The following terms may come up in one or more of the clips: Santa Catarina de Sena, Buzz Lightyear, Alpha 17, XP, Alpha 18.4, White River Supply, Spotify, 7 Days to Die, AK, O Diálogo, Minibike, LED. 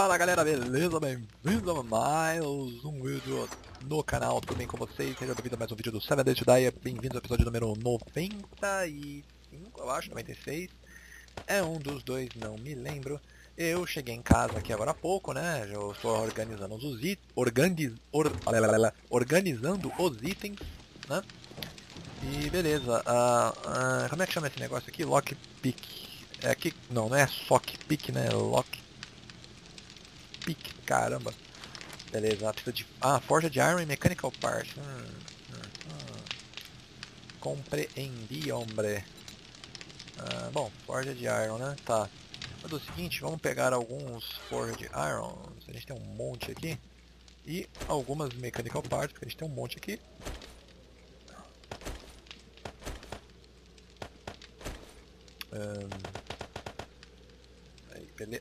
Fala galera, beleza? Bem-vindos a mais um vídeo no canal, tudo bem com vocês? Sejam bem-vindos a mais um vídeo do 7 Days to Die, bem-vindos ao episódio número 95, eu acho, 96. É um dos dois, não me lembro. Eu cheguei em casa aqui agora há pouco, né? Eu estou organizando os itens, organizando os itens, né? E beleza, como é que chama esse negócio aqui? Lockpick. É aqui, não é sockpick, né? É lockpick. Pique, caramba. Beleza, precisa de... Ah, forja de iron e mechanical parts. Compreendi, hombre. Bom, forja de iron, né? Tá. Mas é o seguinte, vamos pegar alguns forja de iron. A gente tem um monte aqui. E algumas mechanical parts, porque a gente tem um monte aqui.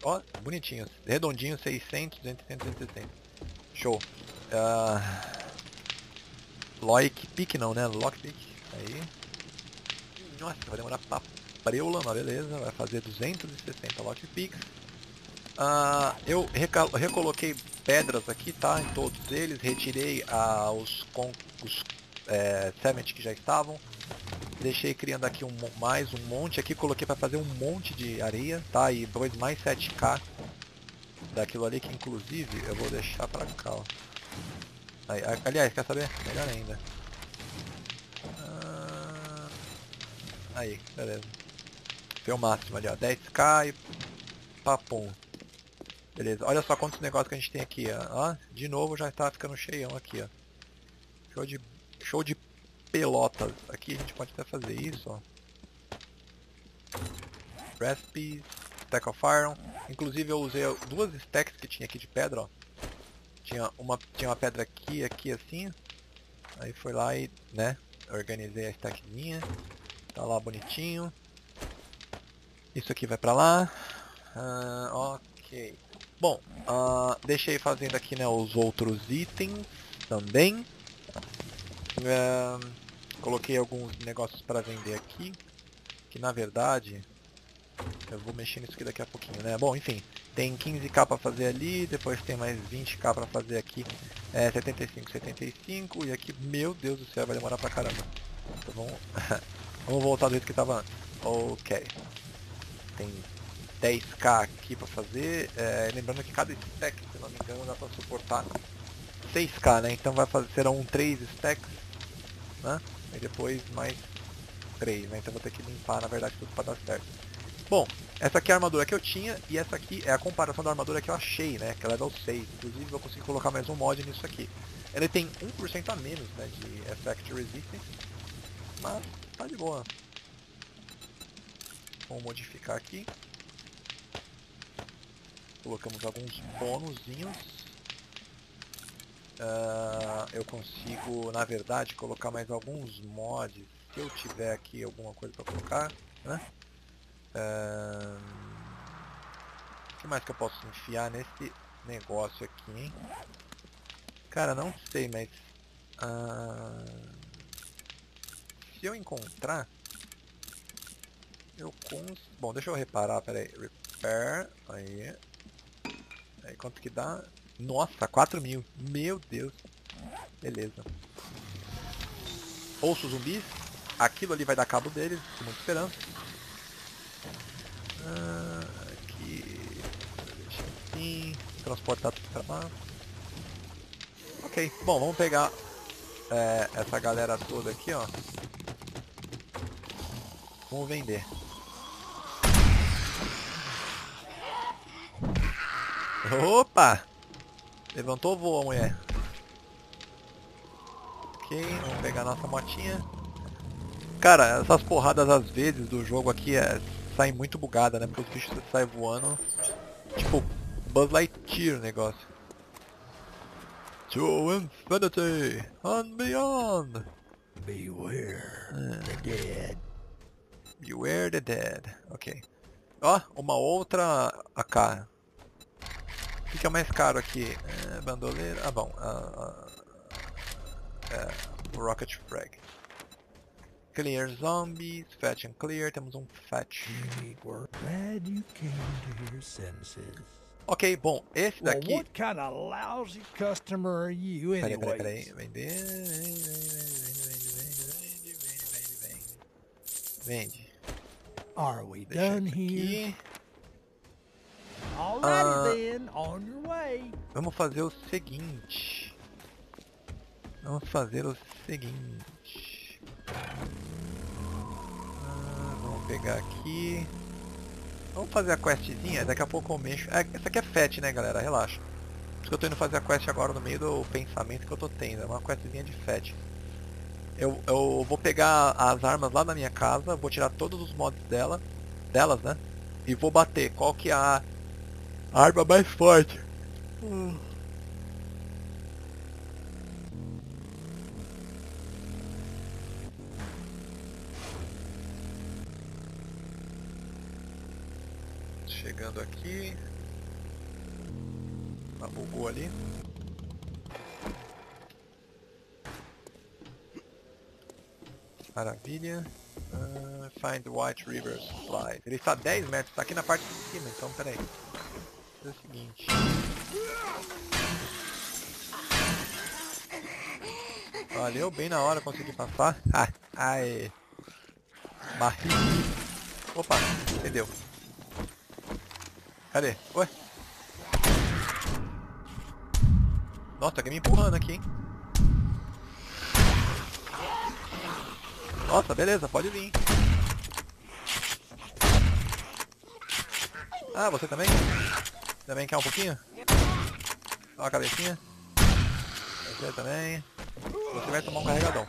Ó, oh, bonitinho, redondinho, 600, 200, 260. Show. Lockpick não, né? Lockpick. Aí. Nossa, vai demorar pra preula, mas beleza. Vai fazer 260 lockpicks. Eu recoloquei pedras aqui, tá? Em todos eles. Retirei os cement que já estavam. Deixei criando aqui mais um monte aqui, coloquei para fazer um monte de areia, tá? E depois mais 7k daquilo ali, que inclusive eu vou deixar para cá, ó. Aí, aliás, quer saber? Melhor ainda. Aí, beleza. Foi o máximo ali, ó. 10k e papum. Beleza, olha só quantos negócios que a gente tem aqui, ó. De novo já tá ficando cheião aqui, ó. Show de pelotas. Aqui a gente pode até fazer isso, ó. Recipes, stack of iron. Inclusive eu usei duas stacks que tinha aqui de pedra, ó. Tinha uma pedra aqui assim. Aí foi lá e, né, organizei a stackzinha. Tá lá bonitinho. Isso aqui vai pra lá. Ok. Bom, deixei fazendo aqui, né, os outros itens também. Coloquei alguns negócios para vender aqui, que na verdade eu vou mexer nisso aqui daqui a pouquinho, né? Bom, enfim, tem 15k para fazer ali, depois tem mais 20k para fazer aqui, 75, e aqui, meu Deus do céu, vai demorar pra caramba. Então vamos, vamos voltar do jeito que tava antes. Ok, tem 10k aqui para fazer, lembrando que cada stack, se não me engano, dá para suportar 6k, né? Então vai fazer, serão 3 stacks, né? E depois mais 3, né? Então vou ter que limpar, na verdade, tudo pra dar certo. Bom, essa aqui é a armadura que eu tinha, e essa aqui é a comparação da armadura que eu achei, né? Que ela é level 6, inclusive eu consegui colocar mais um mod nisso aqui. Ele tem 1% a menos, né, de effect resistance, mas tá de boa. Vamos modificar aqui. Colocamos alguns bônusinhos. Eu consigo, na verdade, colocar mais alguns mods, se eu tiver aqui alguma coisa para colocar, né? O que mais que eu posso enfiar nesse negócio aqui, hein? Cara, não sei, mas... se eu encontrar... eu consigo... Bom, deixa eu reparar, peraí. Repair... Aí quanto que dá... Nossa, 4.000. Meu Deus. Beleza. Ouço zumbis. Aquilo ali vai dar cabo deles. Tô muito esperando. Aqui. Deixa assim. Transportar tudo pra lá. Ok. Bom, vamos pegar essa galera toda aqui, ó. Vamos vender. Opa! Levantou, voa, mulher. Ok, vamos pegar nossa motinha. Cara, essas porradas às vezes do jogo aqui saem muito bugada, né? Porque os bichos saem voando. Tipo, Buzz Lightyear o negócio. To infinity and beyond. Beware the dead. Beware the dead. Ok. Ó, uma outra AK. O que é o mais caro aqui? Bandoleira... Ah, bom. Rocket Frag. Clear Zombies. Fetch and Clear. Temos um Fetch. Ok, bom, esse daqui... Well, what kind of lousy customer are you anyway? Peraí, vende. Are we done here? Alrighty then, on your way. Vamos fazer o seguinte. Vamos pegar aqui. Vamos fazer a questzinha, daqui a pouco eu mexo. Essa aqui é fat, né, galera? Relaxa. Por isso que eu tô indo fazer a quest agora no meio do pensamento que eu tô tendo. É uma questzinha de fat. Eu vou pegar as armas lá da minha casa, vou tirar todos os mods delas, né? E vou bater. Qual que é a arma mais forte? Chegando aqui. Ah, bugou ali. Maravilha. Find White River Supply. Ele está a 10 metros, está aqui na parte de cima, então peraí. Vou fazer o seguinte. Valeu, bem na hora consegui passar. Aê. Barri. Opa, entendeu. Cadê? Ué? Nossa, alguém me empurrando aqui, hein? Nossa, beleza, pode vir. Ah, você também? Também quer um pouquinho? Só a cabecinha. Você também. Você vai tomar um carregadão.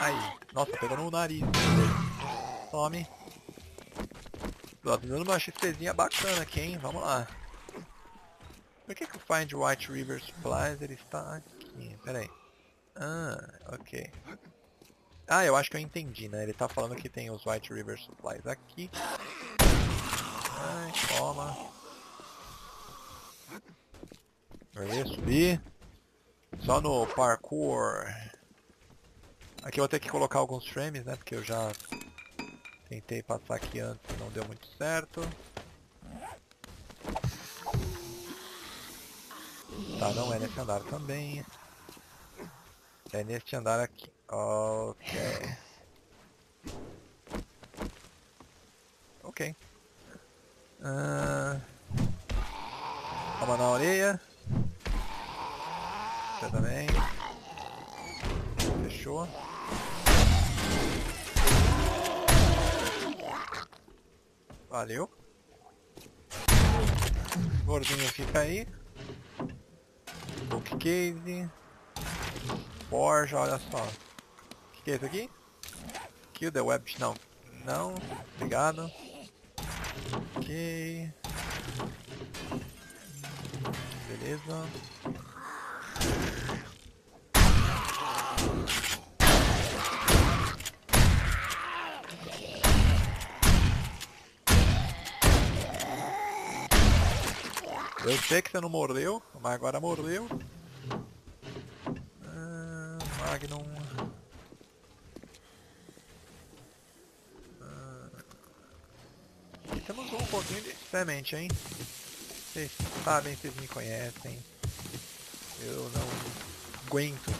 Aí. Nossa, pegou no nariz. Tome. Tô dando uma XPzinha bacana aqui, hein? Vamos lá. Por que o Find White River Supplies ele está aqui? Pera aí. Ah, ok. Ah, eu acho que eu entendi, né? Ele tá falando que tem os White River Supplies aqui. Ai, toma. Eu ia subir. Só no parkour. Aqui eu vou ter que colocar alguns frames, né? Porque eu já... tentei passar aqui antes e não deu muito certo. Tá, não é nesse andar também. É neste andar aqui. Ok. Ok. Toma na orelha. Você também. Fechou. Valeu. Gordinho fica aí. Bookcase. Forja, olha só. O que é isso aqui? Kill the web. Não. Não. Obrigado. Ok. Beleza. Eu sei que você não mordeu, mas agora mordeu. Magnum. E temos um pouquinho de semente, hein? Vocês sabem, vocês me conhecem. Eu não aguento.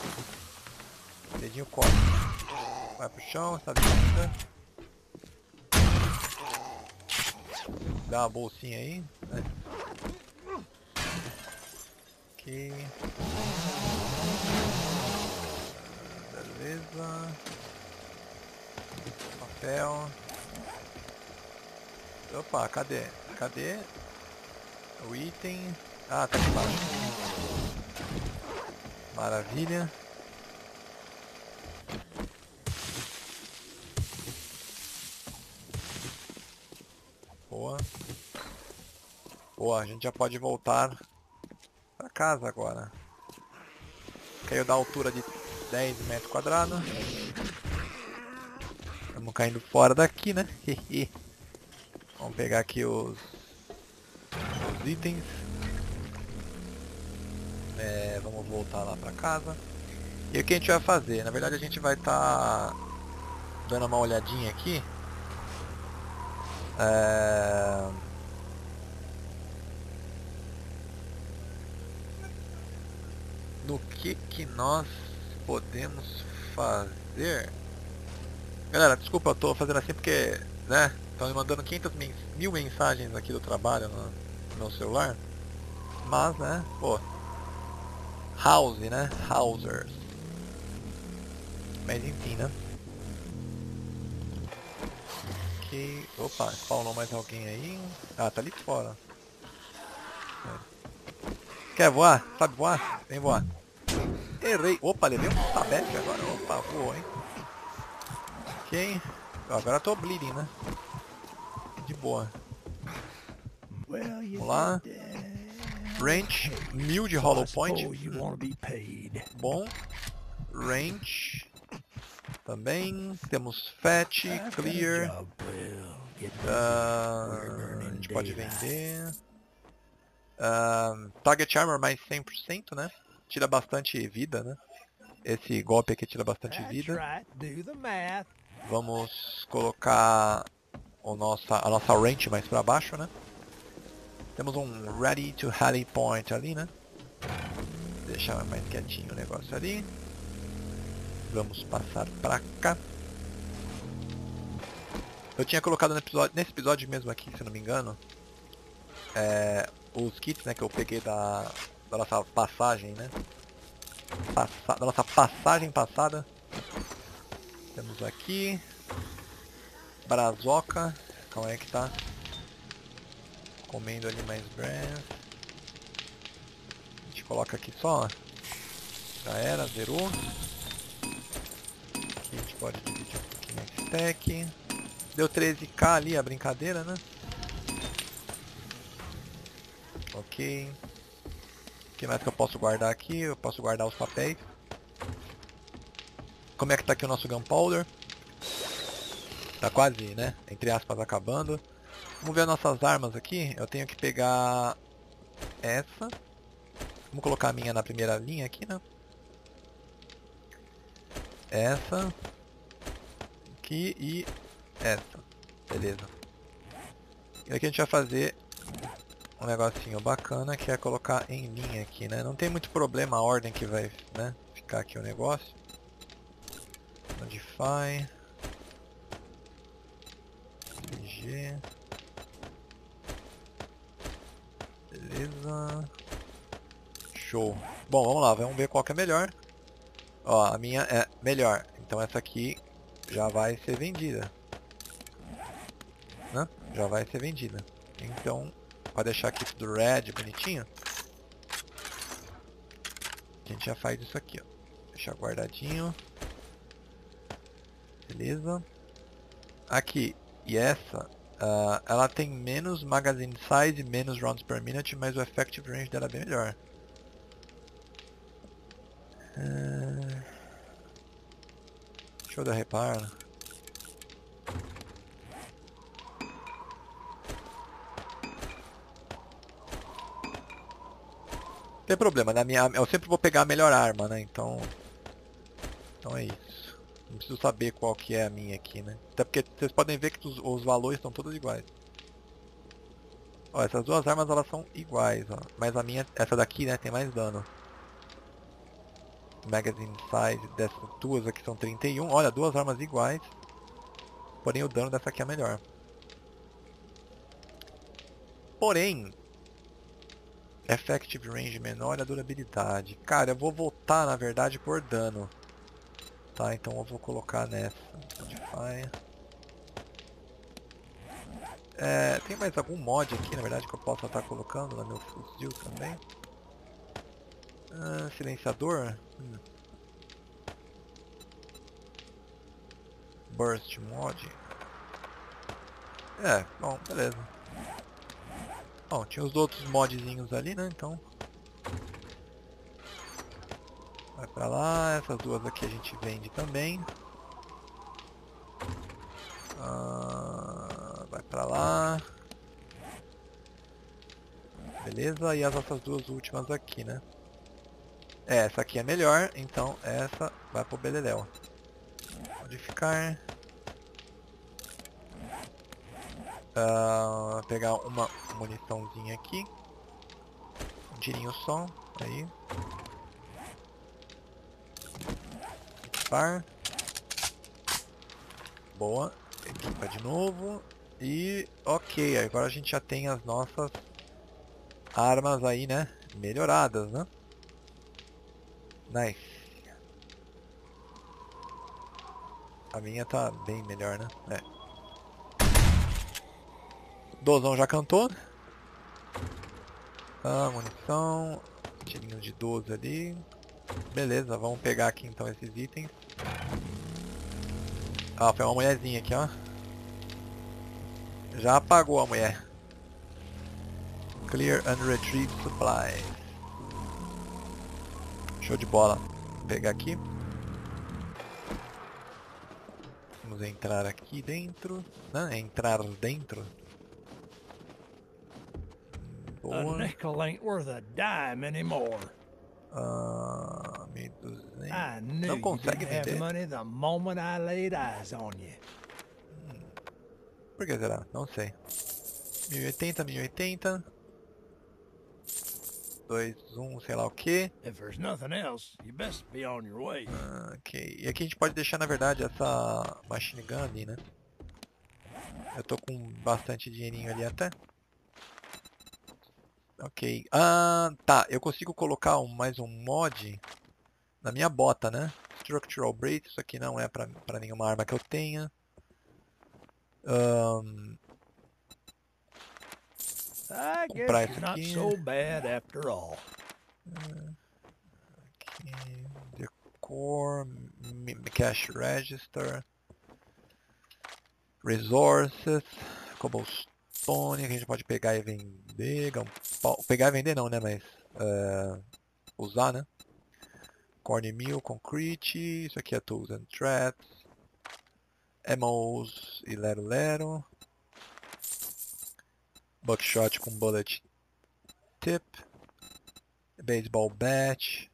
Dedinho corta. Vai pro chão, sabe? Dá uma bolsinha aí. Beleza. Papel. Opa, cadê? Cadê? O item. Ah, tá aqui embaixo. Maravilha. Boa. Boa, a gente já pode voltar pra casa agora. Caiu da altura de 10 metros quadrados. Estamos caindo fora daqui, né? Vamos pegar aqui os itens. Vamos voltar lá pra casa. E o que a gente vai fazer? Na verdade a gente vai estar dando uma olhadinha aqui. do que nós podemos fazer. Galera, desculpa, eu tô fazendo assim porque, né, estão me mandando 500 mil mensagens aqui do trabalho no meu celular. Mas, né, pô, house, né, housers. Mas enfim, né. Ok, opa, spawnou mais alguém aí. Ah, tá ali fora. Quer voar? Sabe voar? Vem voar. Errei. Opa, levei um tabete agora. Opa, voou, hein. Ok. Agora eu tô bleeding, né? De boa. Vamos lá. Range 1000 de hollow point. Bom. Range. Também. Temos fat, clear. A gente pode vender. Target armor mais 100%, né? Tira bastante vida, né? Esse golpe aqui tira bastante vida. Vamos colocar a nossa range mais pra baixo, né? Temos um ready to rally point ali, né? Deixar mais quietinho o negócio ali. Vamos passar pra cá. Eu tinha colocado nesse episódio mesmo aqui, se não me engano, os kits, né, que eu peguei da nossa passagem, né? Da nossa passagem passada. Temos aqui. Brazoca. Calma aí que tá comendo ali mais brass. A gente coloca aqui só, ó. Já era, zerou. Aqui a gente pode dividir um pouquinho de stack. Deu 13k ali a brincadeira, né? Ok. O que mais que eu posso guardar aqui? Eu posso guardar os papéis. Como é que tá aqui o nosso gunpowder? Tá quase, né? Entre aspas, acabando. Vamos ver as nossas armas aqui. Eu tenho que pegar essa. Vamos colocar a minha na primeira linha aqui, né? Essa. Aqui e essa. Beleza. E aqui a gente vai fazer um negocinho bacana que é colocar em linha aqui, né? Não tem muito problema a ordem que vai, né, ficar aqui o negócio. Modify. G. Beleza. Show. Bom, vamos lá. Vamos ver qual que é melhor. Ó, a minha é melhor. Então essa aqui já vai ser vendida. Né? Já vai ser vendida. Então... Pode deixar aqui tudo red, bonitinho. A gente já faz isso aqui, ó. Deixar guardadinho. Beleza. Aqui. E essa, ela tem menos magazine size, menos rounds per minute, mas o effective range dela é bem melhor. Deixa eu dar reparo. Tem problema, na minha, eu sempre vou pegar a melhor arma, né, então é isso. Não preciso saber qual que é a minha aqui, né, até porque vocês podem ver que os valores estão todos iguais. Ó, essas duas armas elas são iguais, ó, mas a minha, essa daqui, né, tem mais dano. Magazine size dessas duas aqui são 31, olha, duas armas iguais, porém o dano dessa aqui é melhor. Porém... Effective range menor e a durabilidade. Cara, eu vou voltar, na verdade, por dano. Tá, então eu vou colocar nessa. Spotify. Tem mais algum mod aqui, na verdade, que eu possa estar colocando no meu fuzil também? Silenciador? Burst mod? Bom, beleza. Bom, tinha os outros modzinhos ali, né, então... Vai pra lá, essas duas aqui a gente vende também. Vai pra lá. Beleza, e as nossas duas últimas aqui, né. Essa aqui é melhor, então essa vai pro beleléu. Modificar. Pegar uma muniçãozinha aqui. Um tirinho só. Aí. equipar. Boa. Equipa de novo. E ok, agora a gente já tem as nossas armas aí, né? Melhoradas, né? Nice. A minha tá bem melhor, né? É. Dozão já cantou. Ah, munição. Tirinho de 12 ali. Beleza, vamos pegar aqui então esses itens. Ah, foi uma mulherzinha aqui, ó. Já apagou a mulher. Clear and retrieve supplies. Show de bola. Vou pegar aqui. Vamos entrar aqui dentro. Não, é entrar dentro. Boa. 1.200. Não consegue vender. Por que será? Não sei. 1.080, 1.080. 2.1, sei lá o que. Ok. E aqui a gente pode deixar, na verdade, essa machine gun ali, né? Eu tô com bastante dinheirinho ali até. Ok. Ah, tá. Eu consigo colocar mais um mod na minha bota, né? Structural Brace. Isso aqui não é pra nenhuma arma que eu tenha. Comprar isso aqui. Aqui. Decor. Cash Register. Resources. Cobblestone. Que a gente pode pegar e vender. Pegar e vender não, né? Mas usar, né? Cornmeal. Concrete. Isso aqui é Tools and Threads. Emos e Lero Lero. Buckshot com bullet tip. Baseball bat.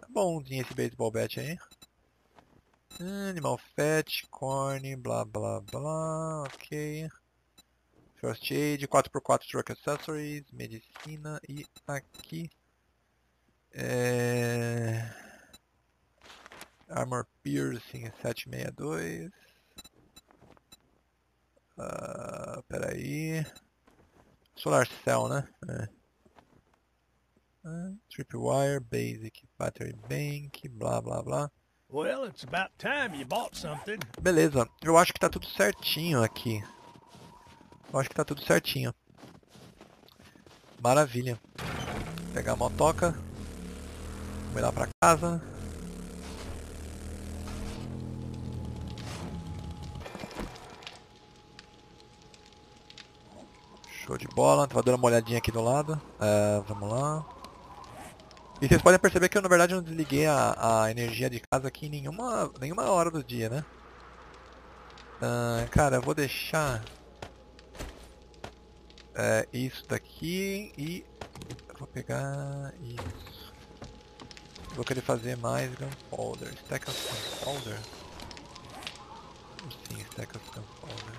Tá bonzinho esse baseball bat aí. Animal fat, corn, blá blá blá. Ok. First aid, 4x4 truck accessories, medicina e aqui. Armor piercing 762. Peraí. Solar cell, né? Tripwire, basic, battery bank, blá blá blá. Well, it's about time you bought something. Beleza, eu acho que tá tudo certinho aqui. Eu acho que tá tudo certinho. Maravilha. Vou pegar a motoca. Vou ir lá pra casa. Show de bola, tava dando uma olhadinha aqui do lado. Vamos lá. E vocês podem perceber que eu na verdade não desliguei a energia de casa aqui em nenhuma hora do dia, né? Cara, eu vou deixar isso daqui e vou pegar isso. Vou querer fazer mais gunpowder. Stack of gunpowder? Sim, stack of gunpowder.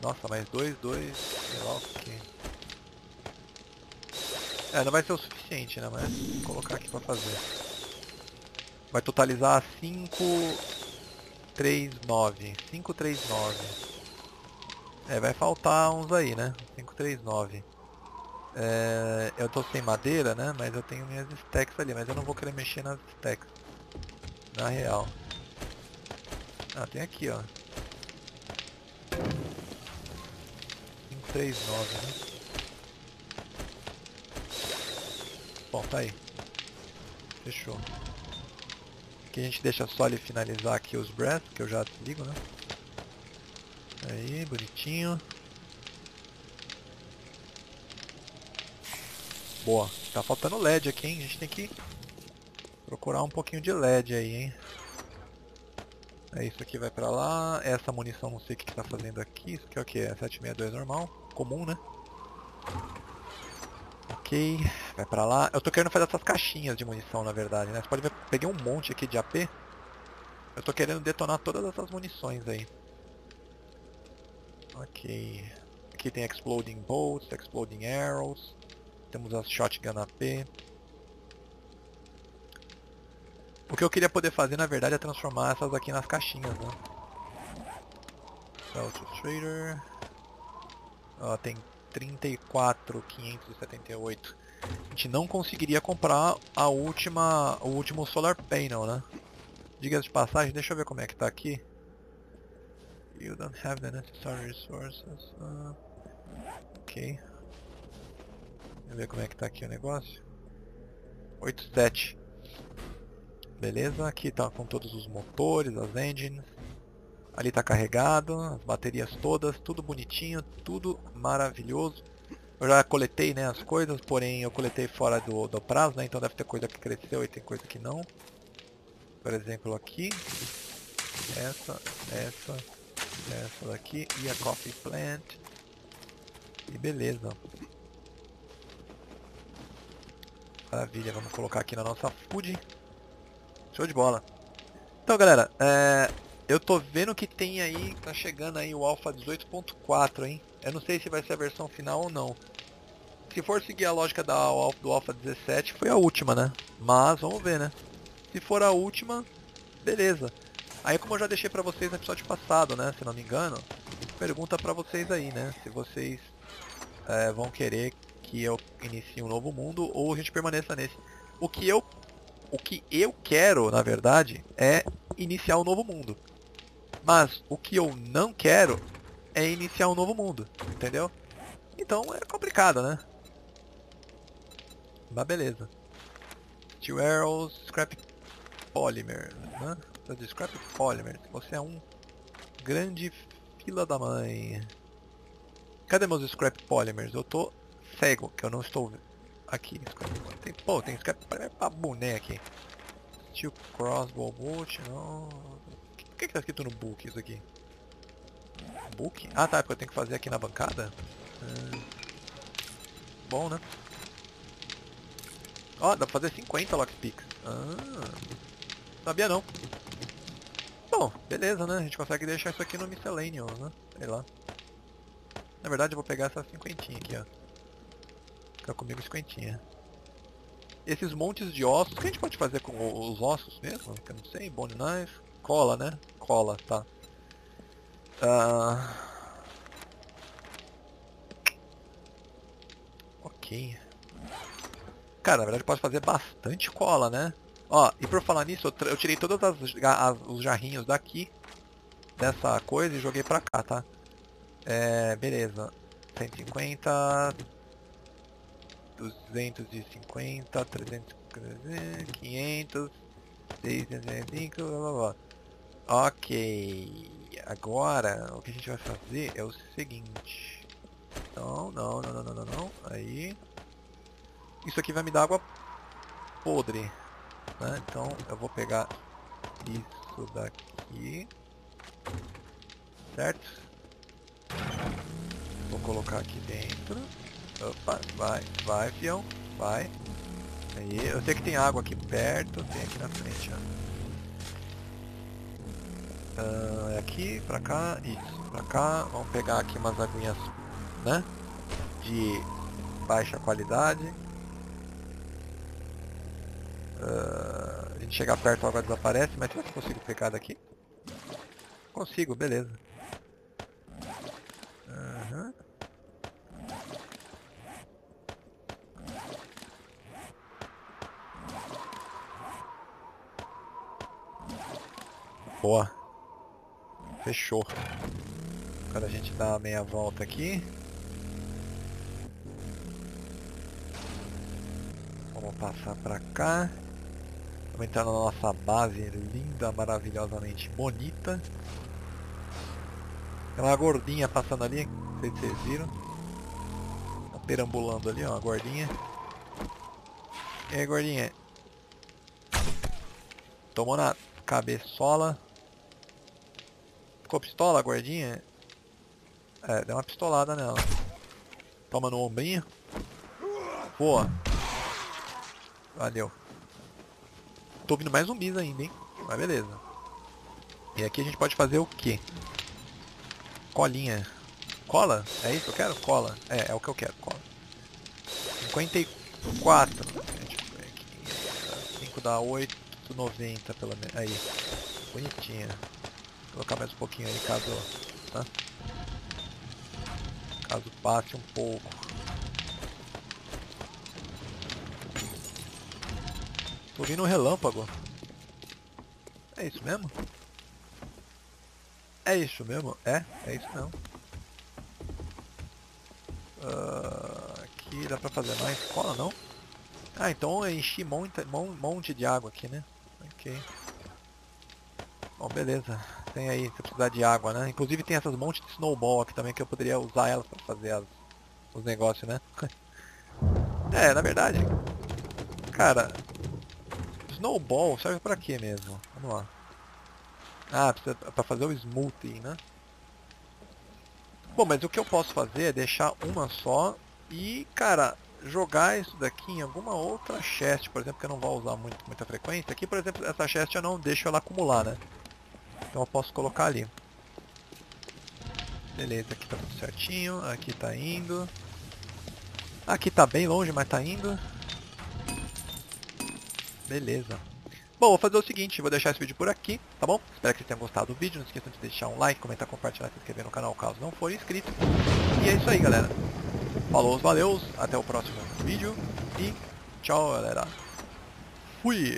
Nossa, mais dois, sei lá o que. Não vai ser o suficiente, né? Mas vou colocar aqui pra fazer. Vai totalizar 539. 539. Vai faltar uns aí, né? 539. Eu tô sem madeira, né? Mas eu tenho minhas stacks ali. Mas eu não vou querer mexer nas stacks. Na real. Ah, tem aqui, ó. 39, né? Bom, tá aí. Fechou. Aqui a gente deixa só ele finalizar aqui os breaths, que eu já ligo, né? Aí, bonitinho. Boa. Tá faltando LED aqui, hein? A gente tem que procurar um pouquinho de LED aí, hein? Isso aqui vai pra lá. Essa munição não sei o que tá fazendo aqui. Isso aqui é o que? É 762 normal. Comum, né? Ok. Vai pra lá. Eu tô querendo fazer essas caixinhas de munição, na verdade, né? Você pode ver, peguei um monte aqui de AP. Eu tô querendo detonar todas essas munições aí. Ok. Aqui tem Exploding Bolts, Exploding Arrows. Temos as Shotgun AP. O que eu queria poder fazer, na verdade, é transformar essas aqui nas caixinhas, né? Outro Trader. Ó, tem 34.578. A gente não conseguiria comprar a última, o último Solar Panel, né? Diga-se de passagem, deixa eu ver como é que tá aqui. You don't have the necessary resources. Ok. Deixa eu ver como é que tá aqui o negócio. 8.7. Beleza, aqui tá com todos os motores, as engines. Ali tá carregado, as baterias todas, tudo bonitinho, tudo maravilhoso. Eu já coletei, né, as coisas, porém eu coletei fora do prazo, né, então deve ter coisa que cresceu e tem coisa que não. Por exemplo, aqui, essa daqui e a Coffee Plant. E beleza. Maravilha, vamos colocar aqui na nossa food. Show de bola. Então, galera, eu tô vendo que tem aí, tá chegando aí o Alpha 18.4, hein? Eu não sei se vai ser a versão final ou não. Se for seguir a lógica do Alpha 17, foi a última, né? Mas, vamos ver, né? Se for a última, beleza. Aí, como eu já deixei pra vocês no episódio passado, né? Se não me engano, pergunta pra vocês aí, né? Se vocês vão querer que eu inicie um novo mundo ou a gente permaneça nesse. O que eu quero, na verdade, é iniciar um novo mundo. Mas o que eu não quero é iniciar um novo mundo, entendeu? Então é complicado, né? Mas beleza. Steel Arrows, Scrap Polymer, né? Scrap Polymer, você é um grande fila da mãe. Cadê meus Scrap Polymers? Eu tô cego, que eu não estou... Aqui, tem Scrap Polymer pra boné aqui. Steel Crossbow Boot, não... Por que tá escrito no book isso aqui? Book? Ah tá, é porque eu tenho que fazer aqui na bancada? Bom, né? Ó, dá pra fazer 50 lockpicks. Sabia não. Bom, beleza, né? A gente consegue deixar isso aqui no miscellaneous, né? Sei lá. Na verdade eu vou pegar essa cinquentinha aqui, ó. Tá comigo 50. Esses montes de ossos, o que a gente pode fazer com os ossos mesmo? Eu não sei, bone knife, cola, né? Cola, tá. Ok. Cara, na verdade pode fazer bastante cola, né? Ó, e por falar nisso, eu tirei todos os jarrinhos daqui, dessa coisa, e joguei pra cá, tá? Beleza. 150... 250, 300, 500, 605, blá blá blá. Ok. Agora, o que a gente vai fazer é o seguinte. Não. Aí. Isso aqui vai me dar água podre, né? Então, eu vou pegar isso daqui. Certo? Vou colocar aqui dentro. Opa, vai fião, vai. Aí, eu sei que tem água aqui perto, tem aqui na frente, ó. Aqui, pra cá, isso, pra cá. Vamos pegar aqui umas aguinhas, né? De baixa qualidade. A gente chegar perto, a água desaparece, mas será que eu consigo pegar daqui? Consigo, beleza. Boa. Fechou. Agora a gente dá a meia volta aqui. Vamos passar pra cá. Vamos entrar na nossa base linda, maravilhosamente bonita. Tem uma gordinha passando ali, não sei se vocês viram. Tá perambulando ali, ó, a gordinha. E aí, gordinha? Tomou na cabeçola. Ficou pistola, gordinha? Deu uma pistolada nela. Toma no ombrinho. Boa. Valeu. Tô ouvindo mais zumbis ainda, hein? Mas beleza. E aqui a gente pode fazer o quê? Colinha. Cola? É isso que eu quero? Cola. É o que eu quero. Cola. 54. 5 dá 8. 190 pelo menos. Aí, bonitinha. Vou colocar mais um pouquinho aí caso, tá? Caso passe um pouco. Tô vindo um relâmpago. É isso mesmo? É isso mesmo? É isso mesmo. Aqui dá pra fazer mais cola, não? Ah, então eu enchi monte de água aqui, né? Ok. Bom, beleza. Tem aí, se precisar de água, né? Inclusive tem essas montes de snowball aqui também que eu poderia usar elas pra fazer os negócios, né? É, na verdade... Cara... Snowball serve pra quê mesmo? Vamos lá. Ah, precisa pra fazer o smoothie, né? Bom, mas o que eu posso fazer é deixar uma só e, cara, jogar isso daqui em alguma outra chest, por exemplo, que eu não vou usar muita frequência. Aqui, por exemplo, essa chest eu não deixo ela acumular, né? Então eu posso colocar ali. Beleza, aqui tá tudo certinho, aqui tá indo. Aqui tá bem longe, mas tá indo. Beleza. Bom, vou fazer o seguinte, vou deixar esse vídeo por aqui, tá bom? Espero que vocês tenham gostado do vídeo, não esqueçam de deixar um like, comentar, compartilhar, se inscrever no canal caso não for inscrito. E é isso aí, galera. Falou, valeus, até o próximo vídeo e tchau, galera. Fui!